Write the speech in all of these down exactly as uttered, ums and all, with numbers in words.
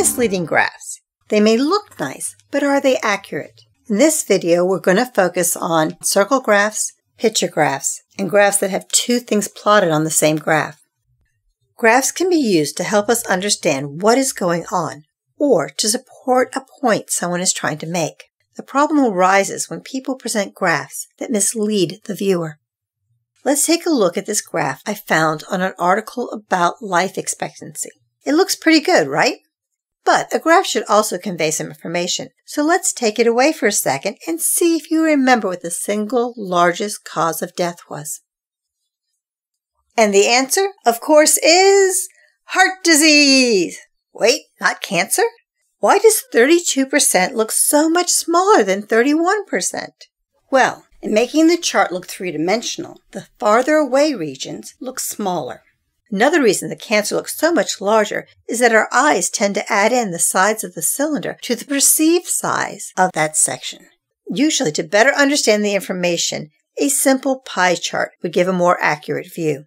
misleading graphs. They may look nice, but are they accurate? In this video, we're going to focus on circle graphs, picture graphs, and graphs that have two things plotted on the same graph. Graphs can be used to help us understand what is going on, or to support a point someone is trying to make. The problem arises when people present graphs that mislead the viewer. Let's take a look at this graph I found on an article about life expectancy. It looks pretty good, right? But a graph should also convey some information, so let's take it away for a second and see if you remember what the single largest cause of death was. And the answer, of course, is heart disease! Wait, not cancer? Why does thirty-two percent look so much smaller than thirty-one percent? Well, in making the chart look three-dimensional, the farther away regions look smaller. Another reason the cancer looks so much larger is that our eyes tend to add in the sides of the cylinder to the perceived size of that section. Usually, to better understand the information, a simple pie chart would give a more accurate view.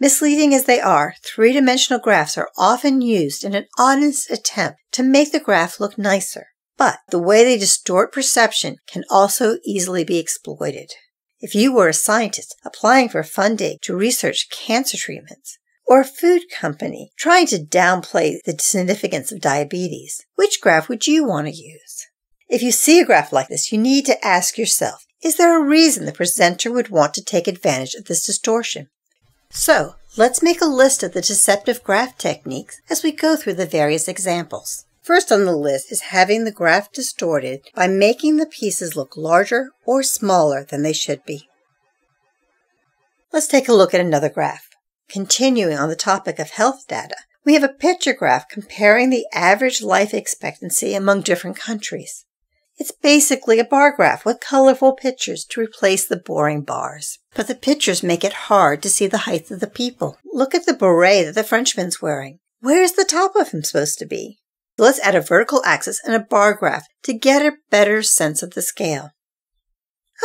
Misleading as they are, three-dimensional graphs are often used in an honest attempt to make the graph look nicer, but the way they distort perception can also easily be exploited. If you were a scientist applying for funding to research cancer treatments, or a food company trying to downplay the significance of diabetes, which graph would you want to use? If you see a graph like this, you need to ask yourself, is there a reason the presenter would want to take advantage of this distortion? So, let's make a list of the deceptive graph techniques as we go through the various examples. First on the list is having the graph distorted by making the pieces look larger or smaller than they should be. Let's take a look at another graph. Continuing on the topic of health data, we have a picture graph comparing the average life expectancy among different countries. It's basically a bar graph with colorful pictures to replace the boring bars. But the pictures make it hard to see the height of the people. Look at the beret that the Frenchman's wearing. Where is the top of him supposed to be? Let's add a vertical axis and a bar graph to get a better sense of the scale.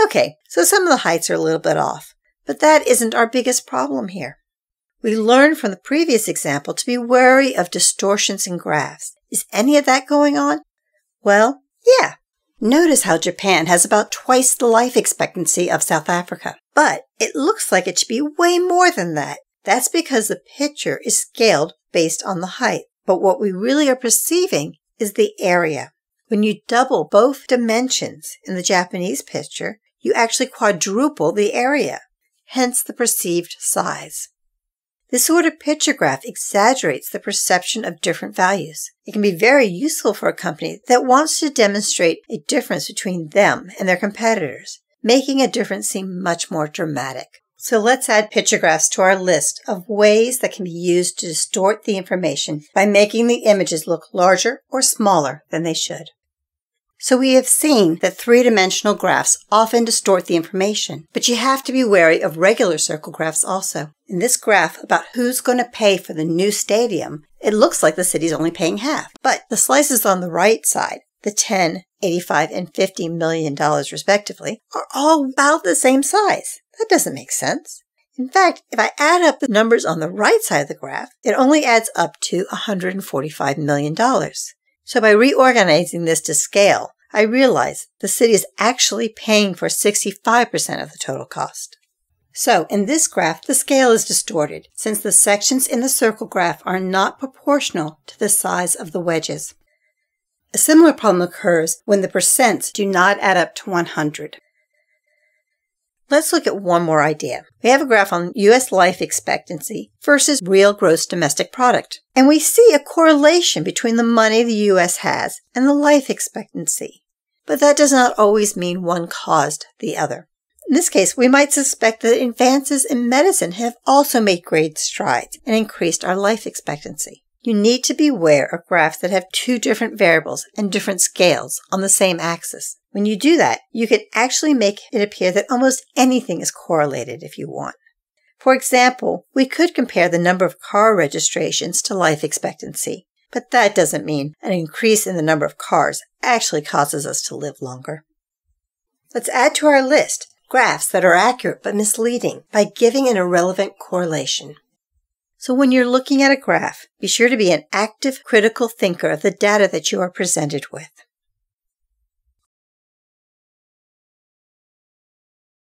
Okay, so some of the heights are a little bit off, but that isn't our biggest problem here. We learned from the previous example to be wary of distortions in graphs. Is any of that going on? Well, yeah. Notice how Japan has about twice the life expectancy of South Africa, but it looks like it should be way more than that. That's because the picture is scaled based on the height, but what we really are perceiving is the area. When you double both dimensions in the Japanese picture, you actually quadruple the area, hence the perceived size. This sort of picture graph exaggerates the perception of different values. It can be very useful for a company that wants to demonstrate a difference between them and their competitors, making a difference seem much more dramatic. So let's add picture graphs to our list of ways that can be used to distort the information by making the images look larger or smaller than they should. So we have seen that three-dimensional graphs often distort the information, but you have to be wary of regular circle graphs also. In this graph about who's going to pay for the new stadium, it looks like the city's only paying half, but the slices on the right side, the ten, eighty-five, and fifty million dollars respectively, are all about the same size. That doesn't make sense. In fact, if I add up the numbers on the right side of the graph, it only adds up to one hundred forty-five million dollars. So by reorganizing this to scale, I realize the city is actually paying for sixty-five percent of the total cost. So in this graph, the scale is distorted since the sections in the circle graph are not proportional to the size of the wedges. A similar problem occurs when the percents do not add up to one hundred. Let's look at one more idea. We have a graph on U S life expectancy versus real gross domestic product. And we see a correlation between the money the U S has and the life expectancy. But that does not always mean one caused the other. In this case, we might suspect that advances in medicine have also made great strides and increased our life expectancy. You need to be aware of graphs that have two different variables and different scales on the same axis. When you do that, you can actually make it appear that almost anything is correlated if you want. For example, we could compare the number of car registrations to life expectancy, but that doesn't mean an increase in the number of cars actually causes us to live longer. Let's add to our list graphs that are accurate but misleading by giving an irrelevant correlation. So when you're looking at a graph, be sure to be an active, critical thinker of the data that you are presented with.